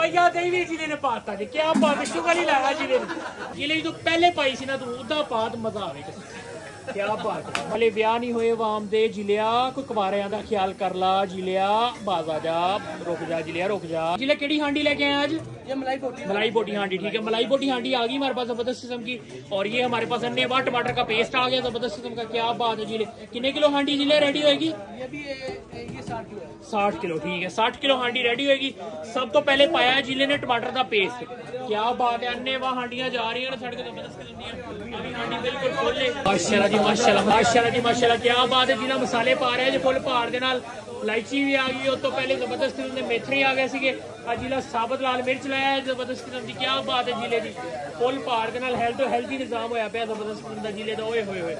पाइया देवी जिले ने पाता जी क्या पाता शुगर ही लाया जिले ने जिले तो पहले पाई सी ना तू उदा पात मजा आवे क्या बात है भले ब्याह नहीं होए वाम दे जिलिया कोई कुमारे आंदा ख्याल कर ला जिलिया बाजा जा रुक जा जिलिया रुक जा जिले केड़ी हांडी लेके आए आज ये मलाई बोटी हांडी ठीक है मलाई बोटी हांडी आ गई हमारे पास जबरदस्त किस्म की और ये हमारे पास अन्नेवा टमाटर का पेस्ट आ गया जबरदस्त किस्म का क्या बात है जिले कितने किलो हांडी जिले रेडी होएगी ये भी ये 60 किलो ठीक है 60 किलो हांडी रेडी होएगी सब तो पहले पाया है जिले ने टमाटर का पेस्ट क्या बात है अन्नेवा हांडियां जा रही है ना सड़क जबरदस्त अभी हांडी बिल्कुल खोल ले माशाल्लाह जी माशाल्लाह माशाल्लाह जी माशाल्लाह क्या बात है जिला मसाले पा रहे हैं जो फुल पहाड़ के नाल इलायची भी आ गई उस तो पहले जबरदस्त मेथरे आ गए थे आज जिला साबत लाल मिर्च लाया जबरदस्त किस्म की क्या बात है जिले की फुल पहाड़ के हेल्थ हेल्थी निजाम होया पाया जबरदस्त किस्म का जिले का ओए होए होए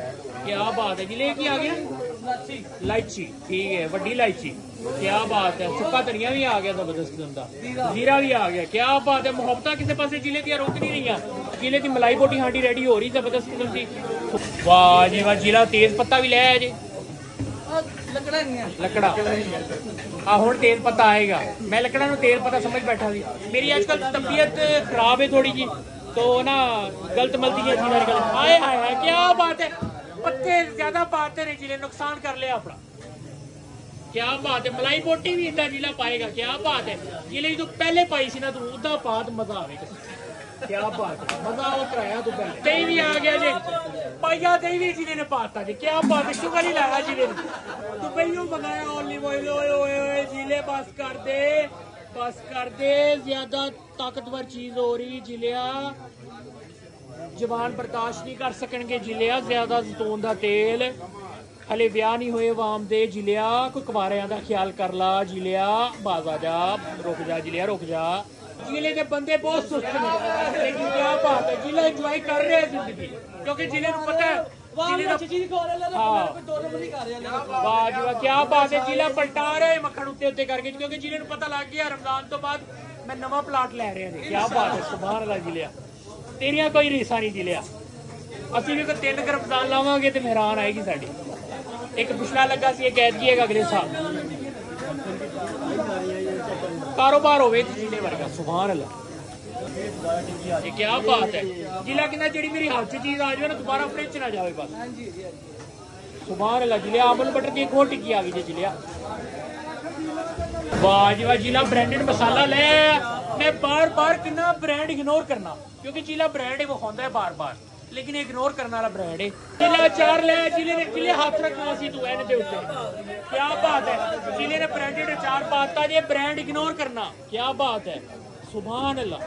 क्या बात है जिले की आ गया इलायची ठीक है वड्डी इलायची क्या बात है सुक्का धनिया भी आ गया जबरदस्त किस्म का जीरा भी आ गया क्या बात है मुहब्बत किसी पास जिले की रुक नहीं रही जिले की मलाई बोटी हांडी रेडी हो रही जबरदस्त किस्म की वाह जी वाह जिला तेज पत्ता भी लाया जी लकड़ा हाँ हूँ तेल पत्ता आएगा मैं लकड़ा नू तेल पत्ता समझ बैठा सी मेरी अजकल तबीयत खराब है थोड़ी जी तो ना गलत मलती है जीवन गल हाय हाय हाय क्या बात है पत्ते ज्यादा पाते ने जिले नुकसान कर लिया अपना क्या बात है मलाई बोटी भी इदा जिला पाएगा क्या बात है जिले तू पहले पाई सी ना तू उदा पात मजा आएगा क्या बात है मजा वो कराया तू पहले दही भी आ गया जी पाइया दही भी जिले ने पाता जी क्या बात है शुगर ही लाया जिले ने दुबईयों मंगाया ऑलिव ऑयल ओए जिले बस कर दे ज्यादा ताकतवर चीज हो रही जिलिया जबान बर्दाश्त नहीं कर सकेंगे जिलिया ज्यादा जैतून का तेल हले ब्याह नहीं होए वाम दे जिलिया कोई कुमारे का ख्याल कर ला जिलिया बाजा जा रुक जा जिलिया रुक जा जिले के बंदे बहुत सुस्त ने लेकिन क्या बात है जिला एंजॉय कर रहे हैं जिंदगी क्योंकि जिले को पता है क्या बात है जिला पलटा रहे मक्खन उत्ते उत्ते करके क्योंकि जिले को पता लग गया रमजान तो बाद मैं नवा प्लाट लै रहे हैं क्या बात है सुभान अल्लाह जिले तेरिया कोई रीसा नहीं जिले असि भी कोई 3 रमजान लावांगे तो मेहरान आएगी साडी एक पिछला लगा सी कैद की अगले साल कारोबार होवे जिले वर्गा सुभान अल्लाह ये क्या बात है जिला कहना जी मेरी हाथ से चीज आ जाए ना दोबारा फ्रिज ना जाए बस सुभान अल्लाह जिले आमन बटर की एक और टिक्की आ गई जी जिले वाह जी वाह जिला ब्रांडेड मसाला ले मैं बार बार कितना ब्रांड इग्नोर करना क्योंकि जिला ब्रांड है वो खांदा है बार बार लेकिन इग्नोर करने वाला ब्रांड है जिले अचार ले जिले हाथ रखना सी तू एने क्या बात है जिले ने ब्रांडेड अचार पाता जी ब्रांड इग्नोर करना क्या बात है सुभान अल्लाह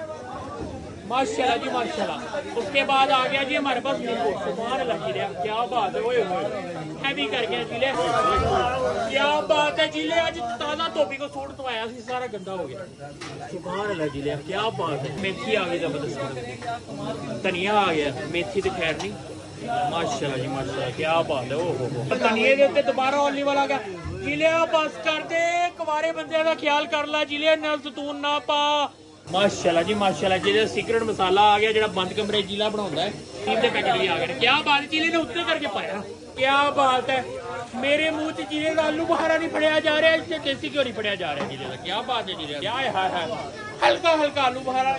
माशाल्लाह जी माशाल्लाह उसके बाद आ गया जी हमारे पास सुभान अल्लाह जिले क्या बात है ओए होए हैवी कर गया जिले क्या बात है जिले आज ताजा धोबी को सूट तो आया सी सारा गंदा हो गया सुभान अल्लाह जिले क्या बात है मेथी आ गई जबरदस्त धनिया आ गया मेथी तो खैर नहीं माशाल्लाह जी माशाल्लाह क्या बात है ओहो धनिये के उत्ते दोबारा ऑलिव वाला का जिले बस कर दे कुवारे बंदे का ख्याल कर ला जिले नाल जैतून ना पा माशाल्लाह जी माशाल्लाह जिले सीक्रेट मसाला आ गया जेड़ा बंद कमरे जिला बनांदा है टीम दे पैकेट भी आ गए क्या बात जिले ने उत्ते करके पाया क्या बात है मेरे मुंह च जिले का आलू बुखारा नहीं फड़िया जा रहा इससे देसी घ्यो नहीं फड़िया जा रहा जिले का क्या बात है जिले क्या हाय हाय हल्का हल्का आलू बुखारा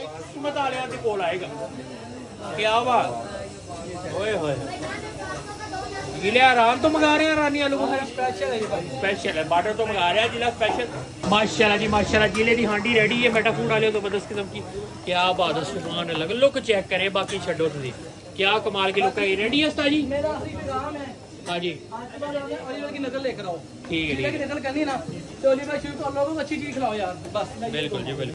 मसालियां दे कोल आएगा क्या बात जिले आराम तो मंगा रहे हैं रानी आलू बुखारा स्पेशल है बाटर तो मंगा रहे हैं जिला स्पेशल माशाल्लाह जी माशाल्लाह जिले की हांडी रेडी है मेटाफूड वाले जबरदस्त किस्म की क्या बात है सुभान अल्लाह लुक चेक करे बाकी छो तुम क्या कमाल के लोग रेडी है उस्ताद जी हाँ जी नकल लेकर आओ ठीक है नकल करनी ना तो अच्छी चीज खिलाओ यार बिल्कुल जी बिल्कुल।